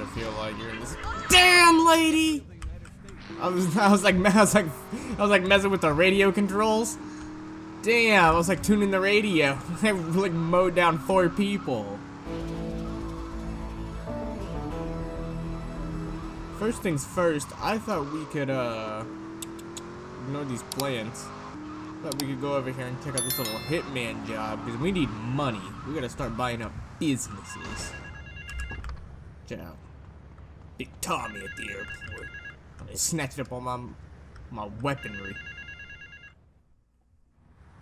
I feel like you're in this. Damn, lady! I was like messing with the radio controls. Damn, I was like tuning the radio. I like mowed down 4 people. First things first, I thought we could ignore these plants. Thought we could go over here and check out this little hitman job because we need money. We gotta start buying up businesses. Check out Big Tommy at the airport. I snatched up all my weaponry.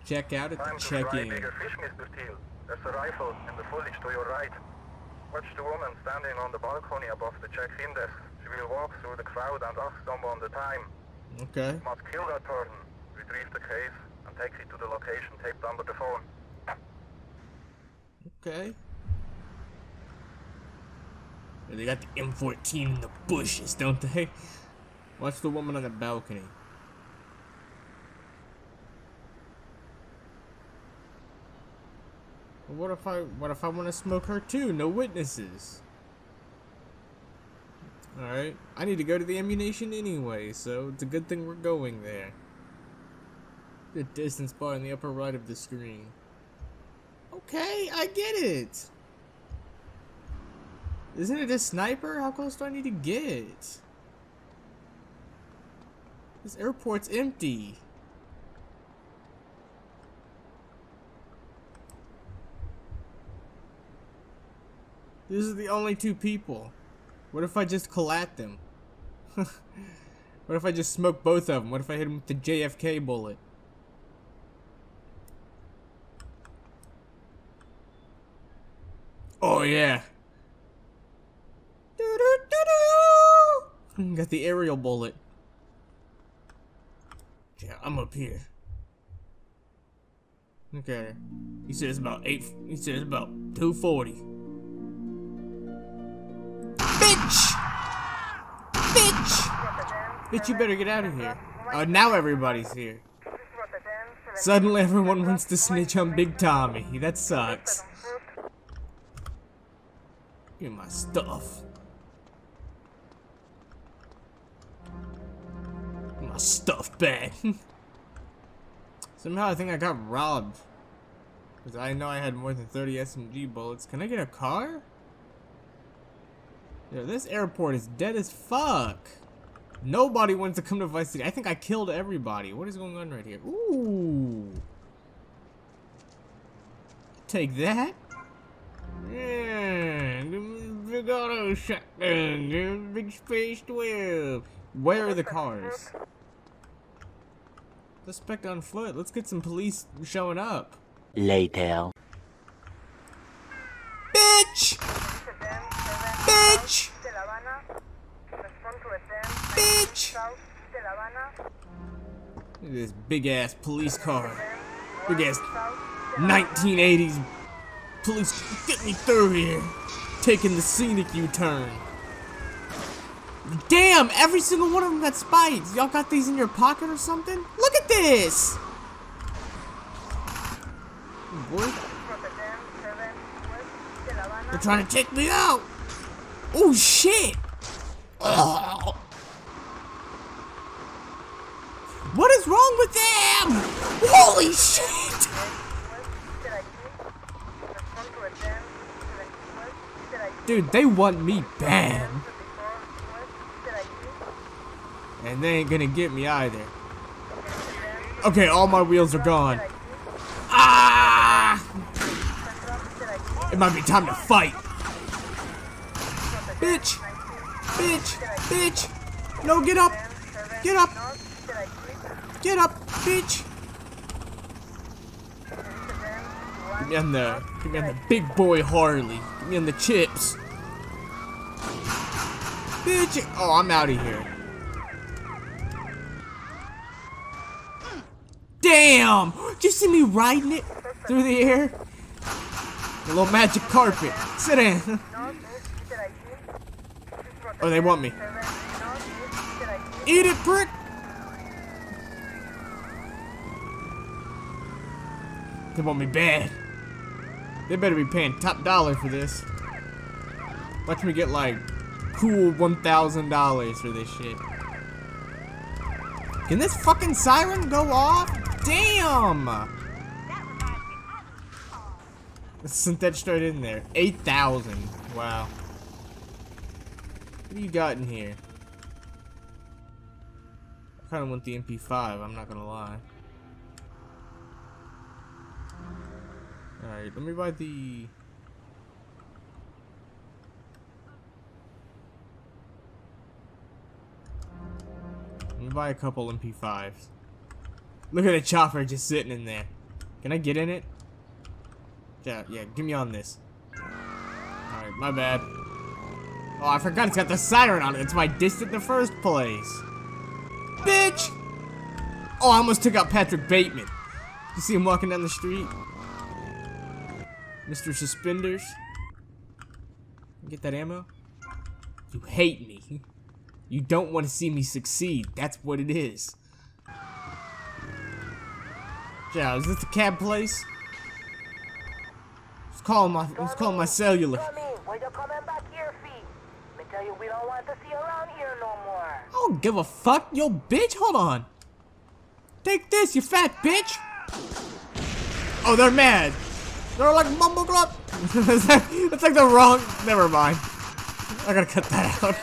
Check out at the check-in. There's a rifle in the foliage to your right. Watch the woman standing on the balcony above the check-in desk. She will walk through the crowd and ask someone the time. Okay. You must kill that person, retrieve the case, and take it to the location taped under the phone. Okay. They got the M14 in the bushes, don't they? Watch the woman on the balcony. What if I want to smoke her too? No witnesses. Alright. I need to go to the ammunition anyway, so it's a good thing we're going there. The distance bar in the upper right of the screen. Okay, I get it. Isn't it a sniper? How close do I need to get? This airport's empty. These are the only 2 people. What if I just collat them? What if I just smoke both of them? What if I hit them with the JFK bullet? Oh yeah. Doo-doo-doo-doo! Got the aerial bullet. Yeah, I'm up here. Okay. He said it's about 8. He said it's about 240. Bitch! Bitch! Bitch, you better get out of here. Now everybody's here. Suddenly everyone wants to snitch on Big Tommy. That sucks. Give me my stuff. My stuff back. Somehow I think I got robbed. Because I know I had more than 30 SMG bullets. Can I get a car? Yo, this airport is dead as fuck. Nobody wants to come to Vice City. I think I killed everybody. What is going on right here? Ooh. Take that. Yeah, big auto shotgun, big space 12. Where are the cars? Suspect on foot. Let's get some police showing up. Later. Bitch! Bitch! Bitch! Look at this big ass police car. Big ass 1980s. Police, get me through here. Taking the scenic U-turn. Damn, every single one of them got spikes. Y'all got these in your pocket or something? Look at this. Boy. They're trying to take me out. Oh shit. Ugh. What is wrong with them? Holy shit. Dude, they want me bad. And they ain't gonna get me either. Okay, all my wheels are gone. Ah! It might be time to fight. Bitch! Bitch! Bitch! No, get up! Get up! Get up, bitch! Give me on the big boy Harley. Give me on the chips. Bitch! Oh, I'm out of here. Damn! Did you see me riding it through the air? The little magic carpet. Sit down. Oh, they want me. Eat it, prick! They want me bad. They better be paying top dollar for this. Watch me get like cool $1,000 for this shit. Can this fucking siren go off? Damn! Let's send that straight in there. 8,000. Wow. What do you got in here? I kind of want the MP5, I'm not gonna lie. Alright, let me buy the... Let me buy a couple MP5s. Look at the chopper just sitting in there. Can I get in it? Yeah, give me on this. Alright, my bad. Oh, I forgot it's got the siren on it. It's my disc in the first place. Bitch! Oh, I almost took out Patrick Bateman. You see him walking down the street? Mr. Suspenders. Get that ammo? You hate me. You don't want to see me succeed. That's what it is. Yeah, is this the cab place? Let's call my cellular. We don't want to see around here no more. I don't give a fuck, yo bitch, hold on. Take this, you fat bitch. Oh, they're mad. They're like mumble grub. That's like the wrong, never mind. I gotta cut that out.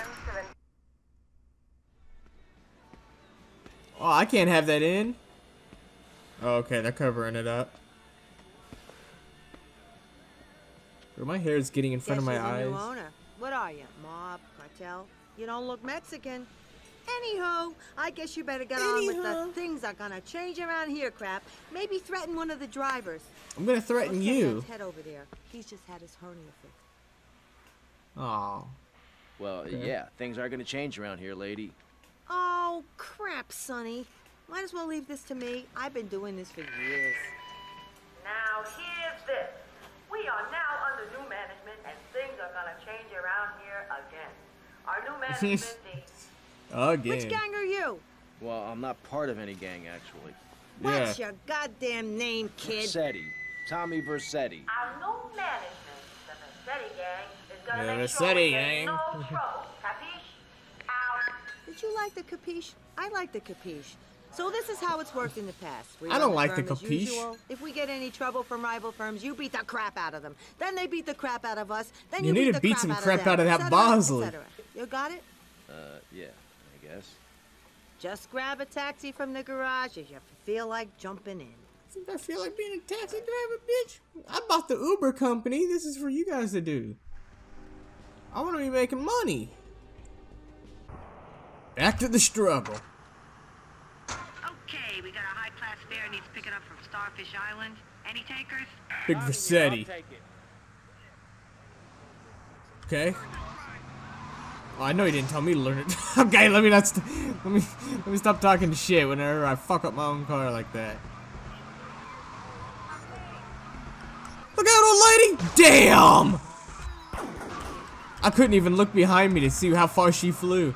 Oh, I can't have that in. Oh, okay, they're covering it up. Bro, my hair is getting in front of my eyes. What are you, mob, cartel? You don't look Mexican. Anywho, I guess you better get on with the things are gonna change around here, crap. Maybe threaten one of the drivers. I'm gonna threaten you. Let's head over there. He's just had his hernia fixed. Oh. Well, okay. Yeah, things are gonna change around here, lady. Oh, crap, Sonny. Might as well leave this to me. I've been doing this for years. Now, here's this. We are now under new management, and things are gonna change around here again. Our new management again. Which gang are you? Well, I'm not part of any gang, actually. What's your goddamn name, kid? Vercetti. Tommy Vercetti. Our new management, the Vercetti gang, is gonna make sure we get no trouble. Capiche? Out. Did you like the capiche? I like the capiche. So this is how it's worked in the past. I don't like the capiche. If we get any trouble from rival firms, you beat the crap out of them. Then they beat the crap out of us. Then you need to beat some crap out of that Bosley. You got it? Yeah, I guess. Just grab a taxi from the garage if you feel like jumping in. Doesn't that feel like being a taxi driver, bitch? I bought the Uber company. This is for you guys to do. I want to be making money. Back to the struggle. We got a high-class fare needs picking up from Starfish Island. Any takers? Big Vercetti. Okay. Oh, I know he didn't tell me to learn it. Okay, let me stop talking to shit whenever I fuck up my own car like that. Look out, old lady! Damn! I couldn't even look behind me to see how far she flew.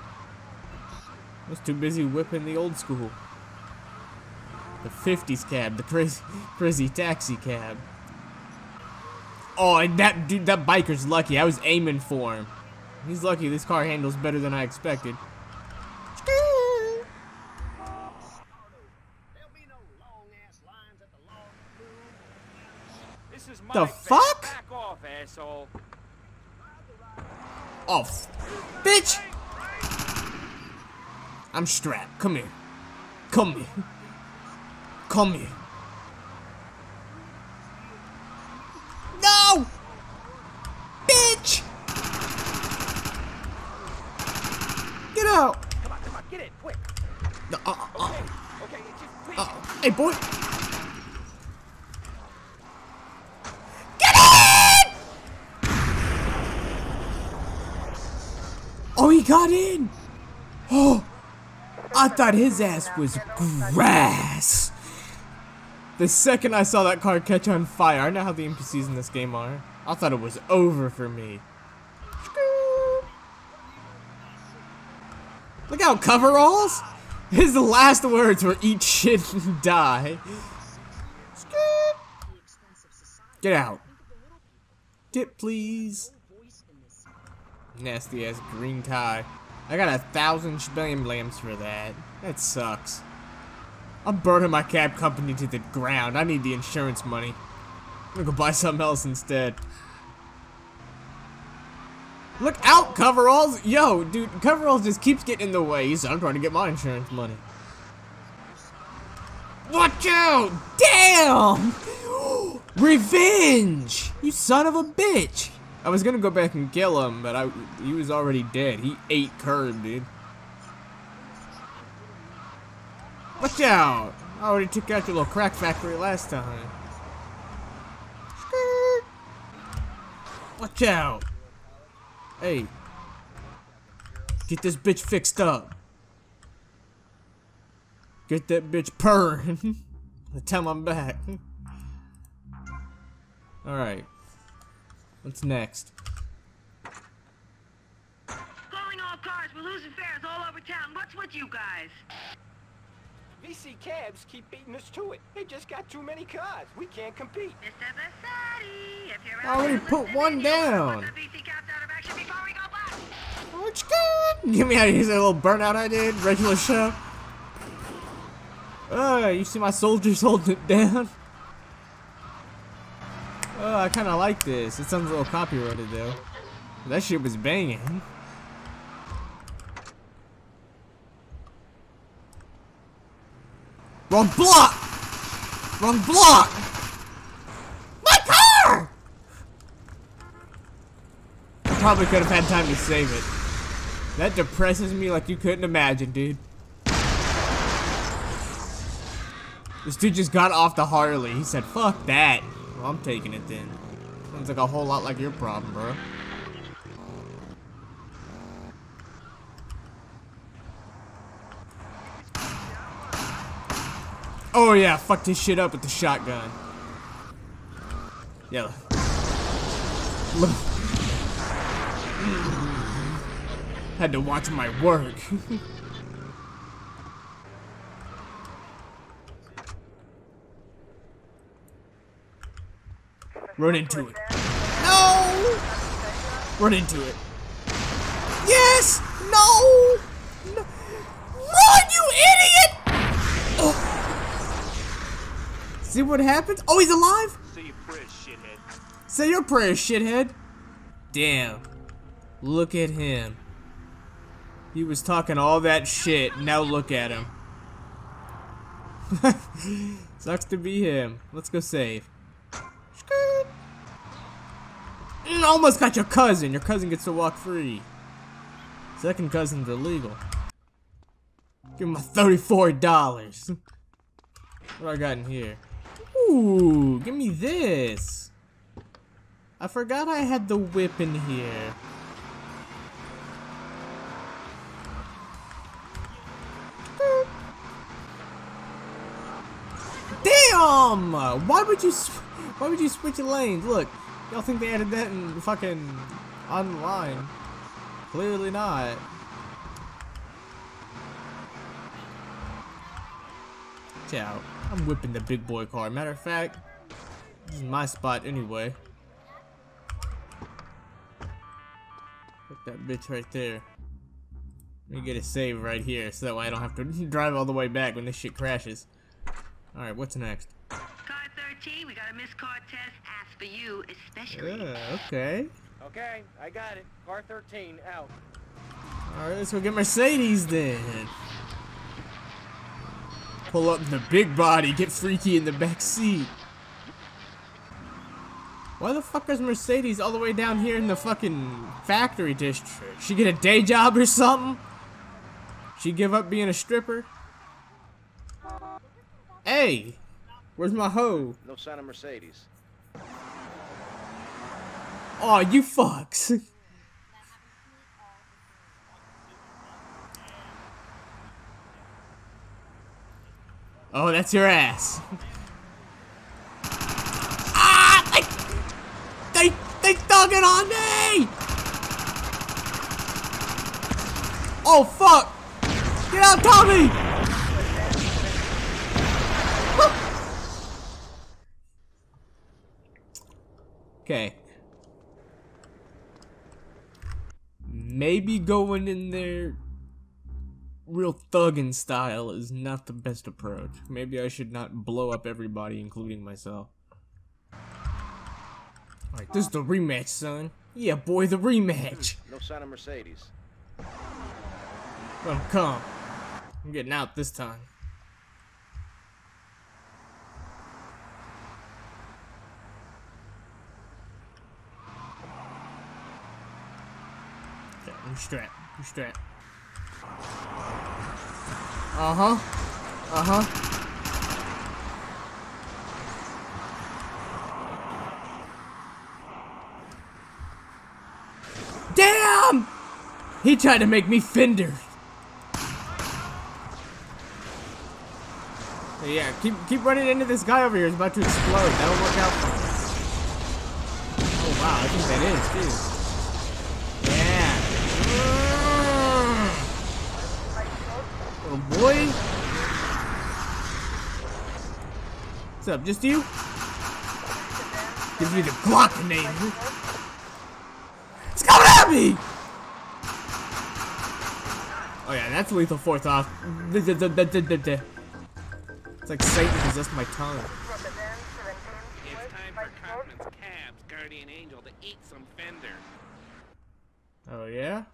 I was too busy whipping the old school. The 50s cab, the crazy taxi cab. Oh, and that dude, that biker's lucky. I was aiming for him. He's lucky this car handles better than I expected. The fuck? Oh, bitch! I'm strapped. Come here. Come here. Come here. No! Bitch! Get out! Come on, get it, quick! Okay, just hey, boy! Get in! Oh, he got in! Oh! I thought his ass was grass! The second I saw that car catch on fire, I know how the NPCs in this game are. I thought it was over for me. Look out, coveralls! His last words were eat shit and die. Get out. Get please. Nasty ass green tie. I got 1,000 shblam blams for that. That sucks. I'm burning my cab company to the ground. I need the insurance money. I'm gonna go buy something else instead. Look out, coveralls! Yo, dude, coveralls just keeps getting in the way. He said, I'm trying to get my insurance money. Watch out! Damn! Revenge! You son of a bitch! I was gonna go back and kill him, but he was already dead. He ate curb, dude. Watch out! I already took out your little crack factory last time. Watch out! Hey. Get this bitch fixed up. Get that bitch purring. The time I'm back. Alright. What's next? Calling all cars, we're losing fares all over town. What's with you guys? BC cabs keep beating us to it. They just got too many cars. We can't compete. Mr. Vercetti, if you're out there, put one down. Put the BC cabs out of action before we go back. Which good? Give me out of here, that little burnout I did. Regular show. You see my soldiers holding it down? Oh, I kind of like this. It sounds a little copyrighted though. That shit was banging. Wrong block! Wrong block! My car! I probably could have had time to save it. That depresses me like you couldn't imagine, dude. This dude just got off the Harley. He said, fuck that. Well, I'm taking it then. Sounds like a whole lot like your problem, bro. Oh yeah, I fucked his shit up with the shotgun. Yeah. Look. Had to watch my work. Run into it. No! Run into it. Yes! No! No. Run, you idiot! Ugh. See what happens? Oh, he's alive? Say your prayers, shithead. Say your prayers, shithead. Damn. Look at him. He was talking all that shit. Now look at him. Sucks to be him. Let's go save. Almost got your cousin. Your cousin gets to walk free. Second cousin's illegal. Give him my $34. What do I got in here? Ooh, give me this. I forgot I had the whip in here. Damn! Why would you switch lanes? Look, y'all think they added that in fucking online? Clearly not. Watch out. I'm whipping the big boy car. Matter of fact, this is my spot anyway. Put that bitch right there. Let me get a save right here so that way I don't have to drive all the way back when this shit crashes. Alright, what's next? Car 13, we got a missed car test. Asked for you, especially. Okay. Okay, I got it. Car 13, out. Alright, let's go get Mercedes then. Pull up the big body, get freaky in the back seat. Why the fuck is Mercedes all the way down here in the fucking factory district? She get a day job or something? She give up being a stripper? Hey, where's my hoe? No sign of Mercedes. Aw, you fucks. Oh, that's your ass. Ah! They dug it on me! Oh, fuck! Get out, Tommy! Okay. maybe going in there real thuggin' style is not the best approach. Maybe I should not blow up everybody, including myself. Alright, this is the rematch, son. Yeah, boy, the rematch. No sign of Mercedes. Let him come. I'm getting out this time. You strap. Damn! He tried to make me fender. Yeah, keep running into this guy over here. He's about to explode. That'll work out for me. Oh wow, I think that is too. Boy, what's up? Just you? Gives me the Glock name. It's coming at me! Oh yeah, that's lethal. Fourth off. It's like Satan possessed my tongue. It's time for Kaufman's Cabs, Guardian Angel, to eat some fender. Oh yeah.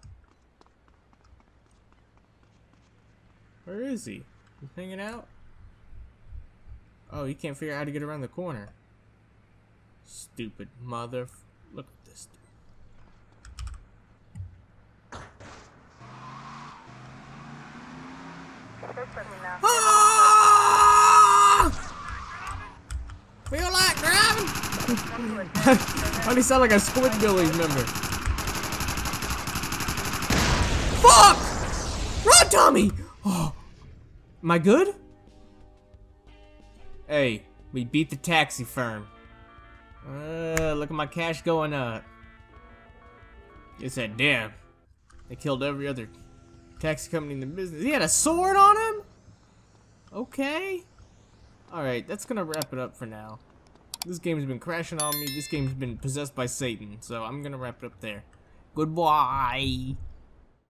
Where is he? He's hanging out? Oh, he can't figure out how to get around the corner. Stupid mother... Look at this dude. Ah! Feel like driving? Why do you sound like a Squidbillies member? Fuck! Run, Tommy! Oh, am I good? Hey, we beat the taxi firm. Look at my cash going up. It's that damn. They killed every other taxi company in the business. He had a sword on him? Okay. Alright, that's gonna wrap it up for now. This game's been crashing on me. This game's been possessed by Satan. So I'm gonna wrap it up there. Goodbye.